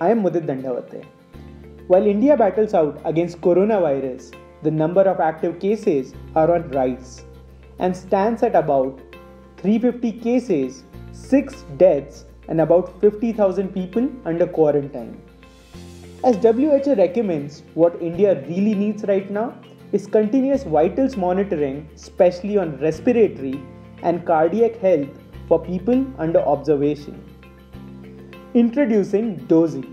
I am Mudit Dandavate. While India battles out against coronavirus, the number of active cases are on rise and stands at about 350 cases, 6 deaths and about 50,000 people under quarantine. As WHO recommends, what India really needs right now is continuous vitals monitoring, especially on respiratory and cardiac health for people under observation. Introducing Dozee,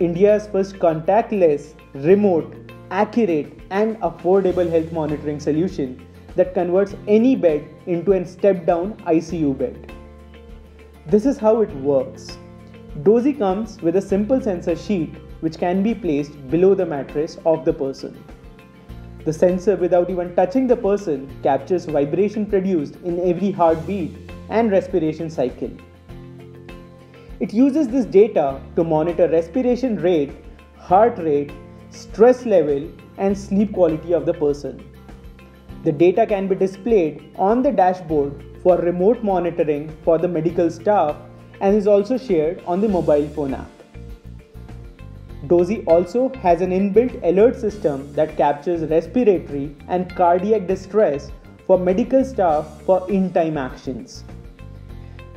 India's first contactless, remote, accurate and affordable health monitoring solution that converts any bed into a step-down ICU bed. This is how it works. Dozee comes with a simple sensor sheet which can be placed below the mattress of the person. The sensor, without even touching the person, captures vibration produced in every heartbeat and respiration cycle. It uses this data to monitor respiration rate, heart rate, stress level, and sleep quality of the person. The data can be displayed on the dashboard for remote monitoring for the medical staff and is also shared on the mobile phone app. Dozee also has an inbuilt alert system that captures respiratory and cardiac distress for medical staff for in-time actions,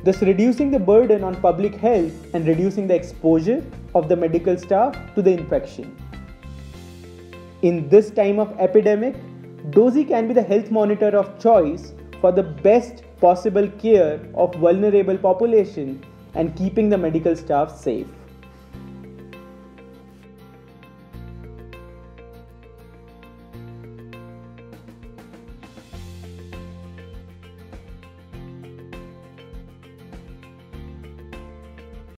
thus reducing the burden on public health and reducing the exposure of the medical staff to the infection. In this time of epidemic, Dozee can be the health monitor of choice for the best possible care of vulnerable population and keeping the medical staff safe.